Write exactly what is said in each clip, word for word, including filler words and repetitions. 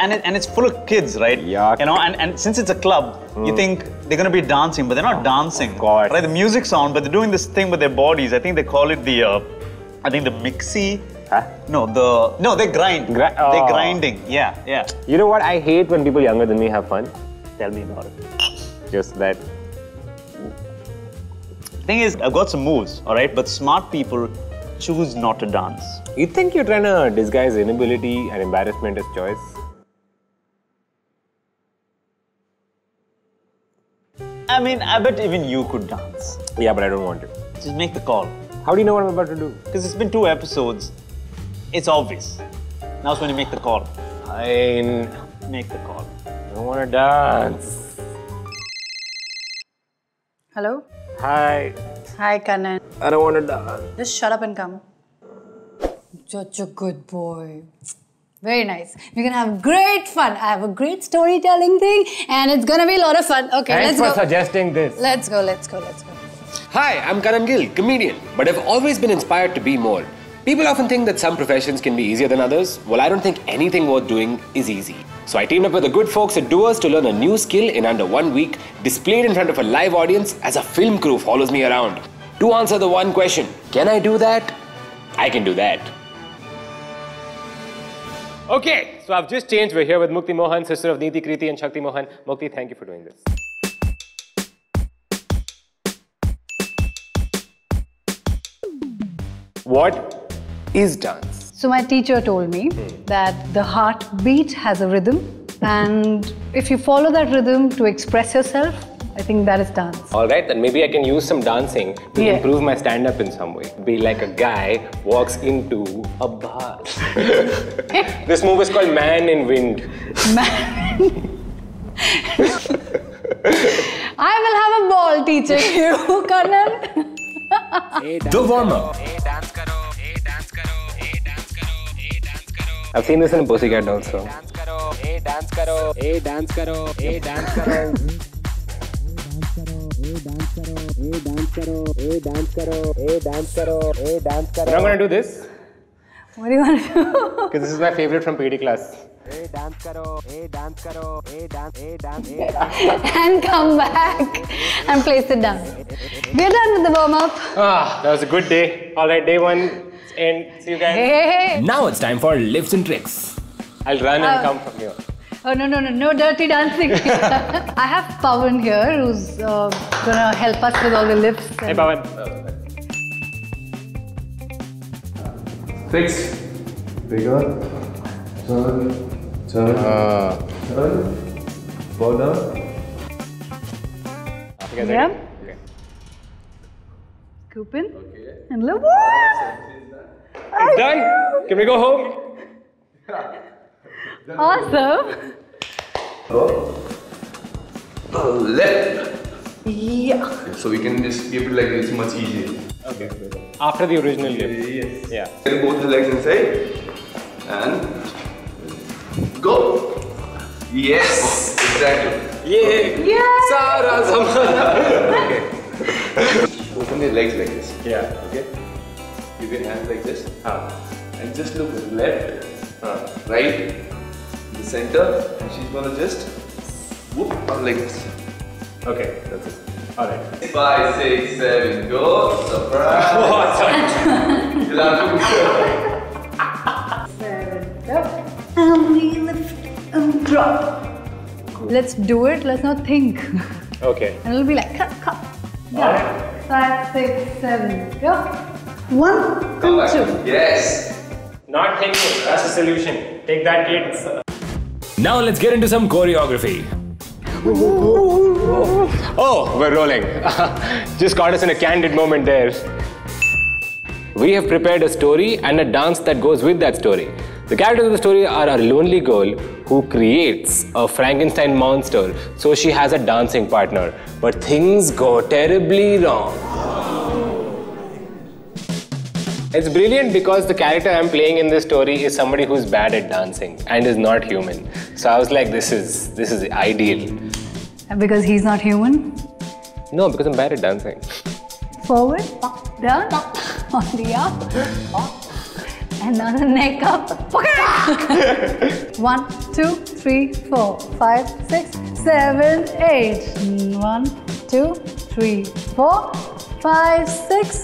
and it, and it's full of kids, right? Yeah. You know, and, and since it's a club, mm. you think they're going to be dancing, but they're not dancing. God. Right? The music's on, but they're doing this thing with their bodies. I think they call it the, uh, I think the mixie. Huh? No, the no, they grind. Gri oh. They're grinding. Yeah, yeah. You know what? I hate when people younger than me have fun. Tell me about it. Just that. Thing is, I've got some moves, all right, but smart people choose not to dance. You think you're trying to disguise inability and embarrassment as choice? I mean, I bet even you could dance. Yeah, but I don't want to. Just make the call. How do you know what I'm about to do? Because it's been two episodes. It's obvious. Now's when you make the call. Fine. Make the call. I don't want to dance. Hello? Hi. Hi, Kanan. I don't want to dance. Just shut up and come. Such a good boy. Very nice. We're going to have great fun. I have a great storytelling thing and it's going to be a lot of fun. Okay, let's go. Thanks for suggesting this. Let's go, let's go, let's go. Hi, I'm Kanan Gill, comedian, but I've always been inspired to be more. People often think that some professions can be easier than others. Well, I don't think anything worth doing is easy. So I teamed up with the good folks at Dewars to learn a new skill in under one week, displayed in front of a live audience as a film crew follows me around. To answer the one question, can I do that? I can do that. Okay, so I've just changed. We're here with Mukti Mohan, sister of Neeti Kriti and Shakti Mohan. Mukti, thank you for doing this. What is dance? So my teacher told me hmm. that the heartbeat has a rhythm and if you follow that rhythm to express yourself, I think that is dance. Alright, then maybe I can use some dancing to yeah. improve my stand-up in some way. Be like a guy walks into a bar. This move is called Man in Wind. Man. I will have a ball teaching you, Kanan. The warm-up. I've seen this in a Pussycat also. But I'm gonna do this. What do you want to do? Because this is my favorite from P D class. And come back and place it down. We're done with the warm-up. Ah, that was a good day. Alright, day one. And see you guys. Hey, hey, hey. Now it's time for lifts and tricks. I'll run and um, come from here. Oh, no, no, no, no dirty dancing. I have Pavan here who's uh, gonna help us with all the lifts. Hey, Pavan. Six. Bigger. Turn. Turn. Uh. Turn. Border. Okay, yeah. Okay. Scoop in. Okay. And look. It's done. Know. Can we go home? Awesome. Oh. Oh, left. Yeah. So we can just keep it like it's much easier. Okay. After the original lift. Yes. Yeah. Then both the legs inside and go. Yes. Oh, exactly. Yay. Yeah. Yeah. Sara Samana. Okay. Open your legs like this. Yeah. Okay. Give your hands like this. Ah. And just look left. Uh, right, the center, and she's gonna just whoop up like this. Okay, that's it. Alright. Five, six, seven, go. Surprise! Oh, sorry. You'll have to go. Seven, go. And we lift and drop. Cool. Let's do it, let's not think. Okay. And it'll be like, cut, cut. Alright. Five, six, seven, go. One, two, two. Yes. Not thinking, that's the solution. Take that, kids. Now let's get into some choreography. Oh, we're rolling. Just caught us in a candid moment there. We have prepared a story and a dance that goes with that story. The characters of the story are a lonely girl who creates a Frankenstein monster, so she has a dancing partner. But things go terribly wrong. It's brilliant because the character I'm playing in this story is somebody who's bad at dancing and is not human. So I was like, this is this is ideal. And because he's not human? No, because I'm bad at dancing. Forward, down, on the up, another neck up. One, two, three, four, five, six, seven, eight. One, two, three, four, five, six.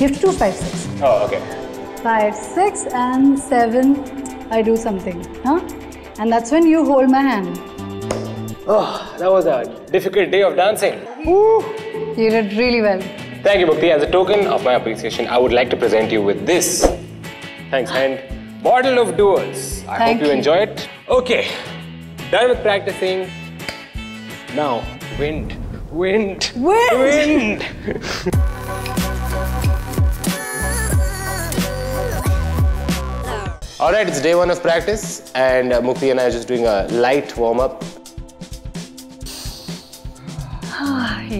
You have to do five, six. Oh, okay. Five, six, and seven. I do something, huh? And that's when you hold my hand. Oh, that was a difficult day of dancing. Woo. You did really well. Thank you, Mukti. As a token of my appreciation, I would like to present you with this. Thanks, and bottle of Dewars. I Thank hope you, you enjoy it. Okay, done with practicing. Now, wind, wind, wind. wind. All right, it's day one of practice, and uh, Mukti and I are just doing a light warm up.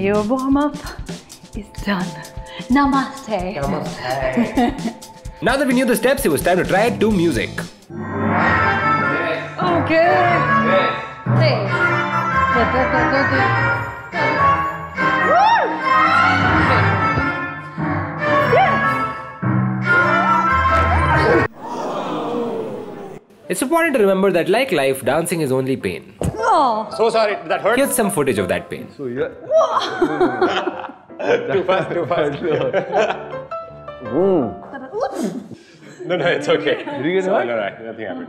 Your warm-up is done. Namaste. Namaste. Now that we knew the steps, it was time to try to music. Yes. Okay. Yes. Say. Da, da, da, da, da. Woo! Yes. It's important to remember that, like life, dancing is only pain. Oh. So sorry, that hurt. Here's some footage of that pain. So yeah. Too fast, too fast. No, no, it's okay. Did you get so, no, no, nothing happened.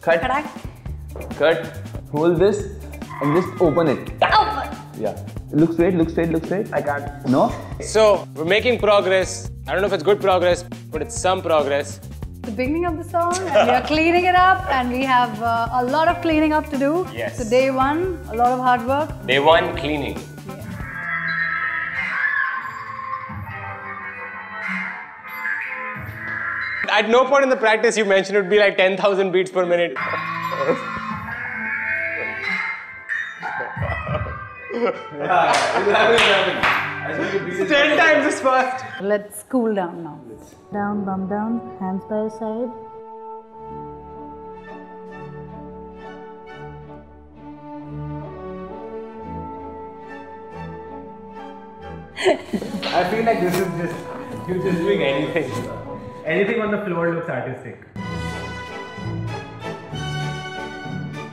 Cut. Cut. Cut. Hold this and just open it. Open. Yeah. Look straight, look straight, look straight. I can't. No? So, we're making progress. I don't know if it's good progress, but it's some progress. The beginning of the song, and we are cleaning it up, and we have uh, a lot of cleaning up to do. Yes. So day one, a lot of hard work. Day one, cleaning. Yeah. At no point in the practice you mentioned it would be like ten thousand beats per minute. ten times as fast. Let's cool down now. Down, bum down, hands by your side. I feel like this is just, you're just doing anything. Anything on the floor looks artistic.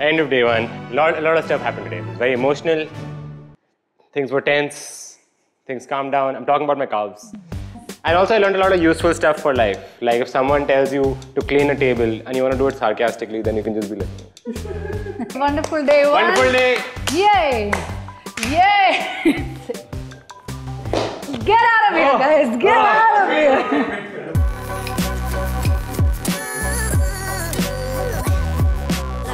End of day one. A lot, a lot of stuff happened today. Very emotional. Things were tense. Things calmed down. I'm talking about my calves. And also I learned a lot of useful stuff for life. Like if someone tells you to clean a table and you want to do it sarcastically, then you can just be like... Wonderful day one. Wonderful day. Yay. Yay. Get out of here, oh, guys. Get oh, out of here.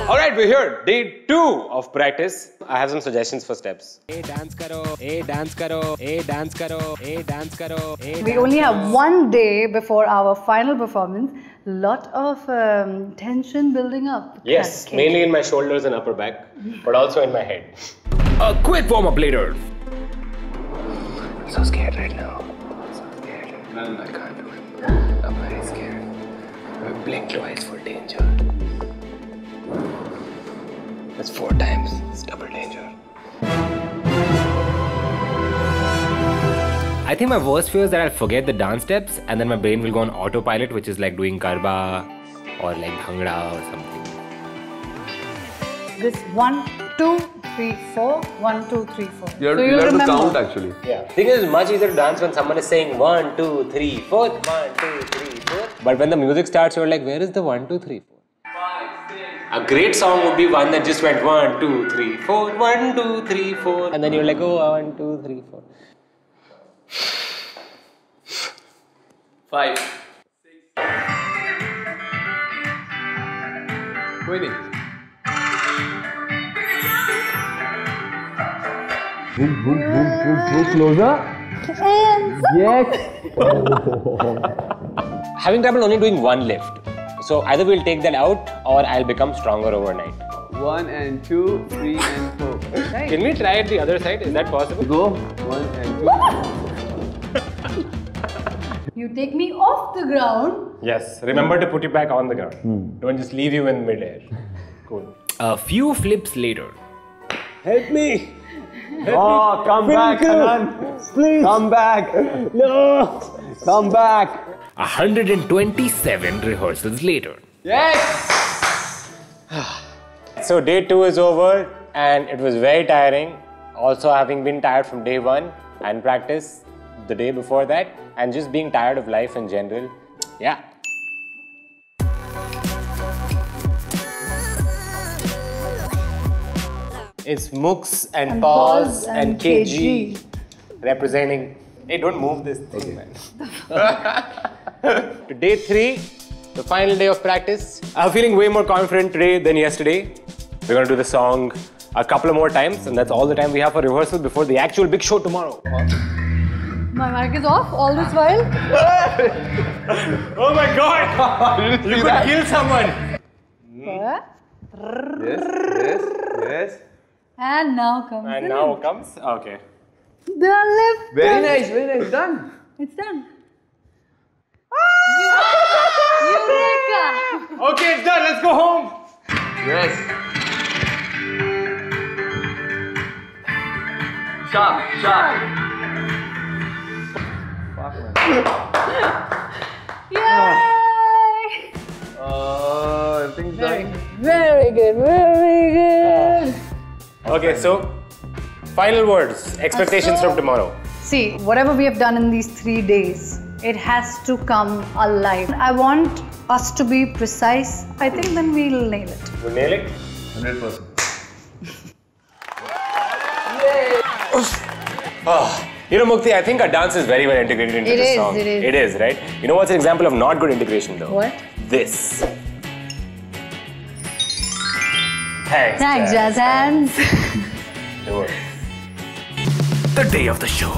All right, we're here. Day two of practice. I have some suggestions for steps. Hey, dance karo. Hey, dance karo. Hey, dance karo. Hey, dance karo. Hey, we only have one day before our final performance. Lot of um, tension building up. Yes, mainly in my shoulders and upper back, but also in my head. A quick warm-up later. I'm so scared right now. I'm so scared. I can't do it. I'm very scared. I blink twice for danger. That's four times. It's double danger. I think my worst fear is that I'll forget the dance steps and then my brain will go on autopilot, which is like doing karba or like bhangra or something. This one, two, three, four. One, two, three, four. You have, so you you have to count actually. Yeah. Thing is, it's much easier to dance when someone is saying one, two, three, four. One, two, three, four. But when the music starts, you're like, where is the one, two, three, four? A great song would be one that just went one, two, three, four, one, two, three, four, and then you're like, oh, one, two, three, four. Five. Six. Twenty. Boom, boom, boom, boom, boom, closer. Yes. Having trouble only doing one lift. So either we'll take that out or I'll become stronger overnight. One and two, three and four. Right. Can we try it the other side? Is that possible? Go. One and two. You take me off the ground. Yes. Remember to put you back on the ground. Hmm. Don't just leave you in midair. Cool. A few flips later. Help me. Help oh, me. Come Thank back, Kanan. Please. Come back. No. Come back. one hundred twenty-seven rehearsals later. Yes! So day two is over and it was very tiring. Also having been tired from day one and practice the day before that and just being tired of life in general. Yeah. It's Mooks and, and Paws and, and K G, K G representing. Hey, don't move this thing, man. To day three, the final day of practice. I'm feeling way more confident today than yesterday. We're gonna do the song a couple of more times, and that's all the time we have for rehearsal before the actual big show tomorrow. My mic is off all this while. Oh my God! You could kill someone. Mm. Yes, yes, yes. And now comes. And now lift. comes. Okay. The lift. Very nice, very nice. Done. It's done. Ah! Eureka! Okay, it's done. Let's go home. Yes. Sharp, sharp. Fuck, man. Yay! Oh, everything's done. Very good, very good. Oh. Okay, so final words, expectations so, from tomorrow. See, whatever we have done in these three days, it has to come alive. I want us to be precise. I think then we'll nail it. We'll nail it? one hundred percent. Yay! Oh, you know, Mukti, I think our dance is very well integrated into it the is, song. It is, it is. Right? You know what's an example of not good integration though? What? This. Thanks, Thanks Jazz Hands. The day of the show.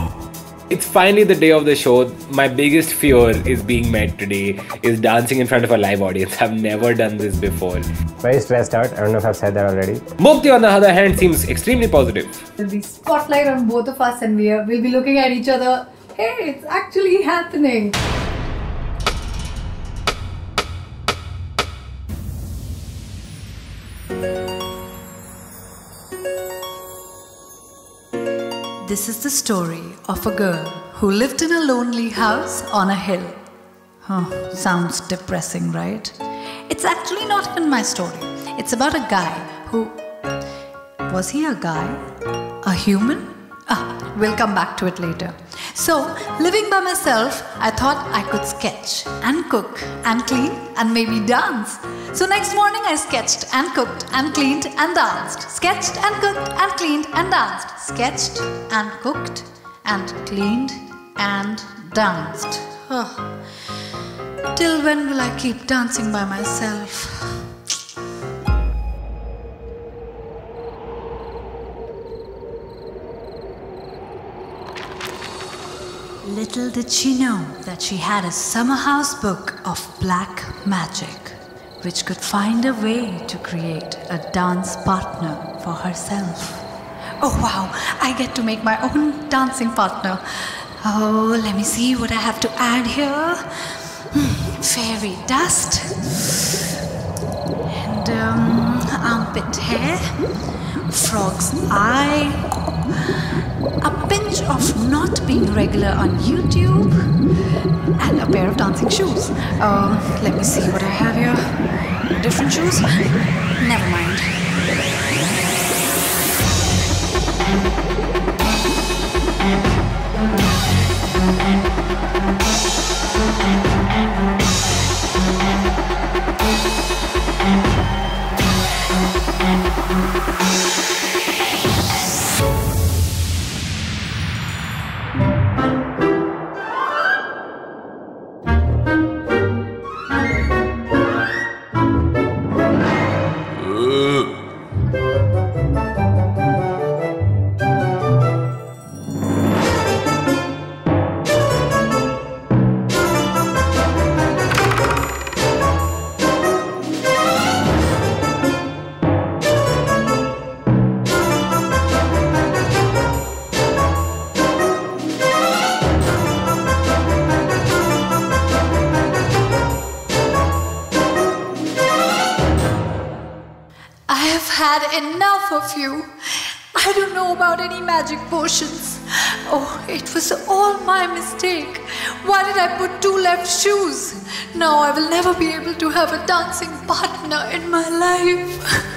It's finally the day of the show. My biggest fear is being met today, is dancing in front of a live audience. I've never done this before. Very stressed out. I don't know if I've said that already. Mukti on the other hand seems extremely positive. There'll be spotlight on both of us and we'll be looking at each other. Hey, it's actually happening. This is the story of a girl who lived in a lonely house on a hill. Huh, sounds depressing, right? It's actually not even my story. It's about a guy who... Was he a guy? A human? Ah, we'll come back to it later. So, living by myself, I thought I could sketch and cook and clean and maybe dance. So next morning I sketched and cooked and cleaned and danced. Sketched and cooked and cleaned and danced. Sketched and cooked and cleaned and danced. Oh. Till when will I keep dancing by myself? Little did she know that she had a summer house book of black magic, which could find a way to create a dance partner for herself. Oh wow, I get to make my own dancing partner. Oh, let me see what I have to add here. Fairy dust. And um, armpit hair. Frog's eye. A pinch of not being regular on YouTube. And a pair of dancing shoes. Um, let me see what I have here. Different shoes? Never mind. Enough of you. I don't know about any magic potions. Oh, it was all my mistake. Why did I put two left shoes? Now I will never be able to have a dancing partner in my life.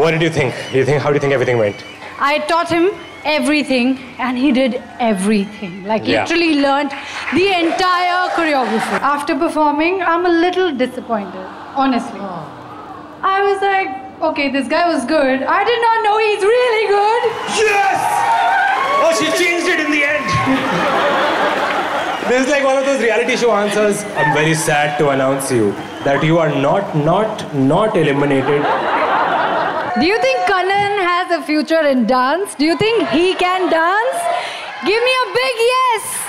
What did you think? You think? How do you think everything went? I taught him everything and he did everything. Like yeah. literally learnt the entire choreography. After performing, I'm a little disappointed, honestly. Oh. I was like, okay, this guy was good. I did not know he's really good. Yes! Oh, she changed it in the end. This is like one of those reality show answers. I'm very sad to announce you that you are not, not, not eliminated. Do you think Kanan has a future in dance? Do you think he can dance? Give me a big yes!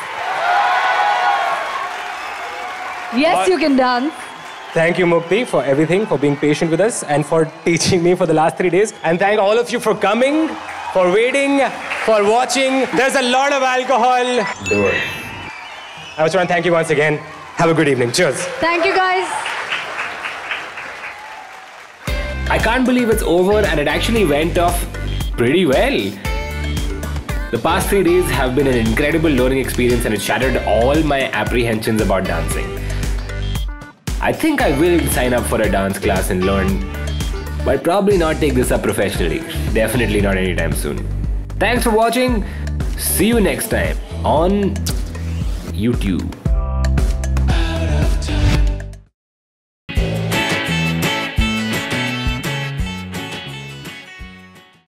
Yes, but you can dance. Thank you, Mukti, for everything, for being patient with us and for teaching me for the last three days. And thank all of you for coming, for waiting, for watching. There's a lot of alcohol. Dewars. I just want to thank you once again. Have a good evening. Cheers. Thank you, guys. I can't believe it's over and it actually went off pretty well. The past three days have been an incredible learning experience and it shattered all my apprehensions about dancing. I think I will sign up for a dance class and learn, but probably not take this up professionally. Definitely not anytime soon. Thanks for watching. See you next time on YouTube.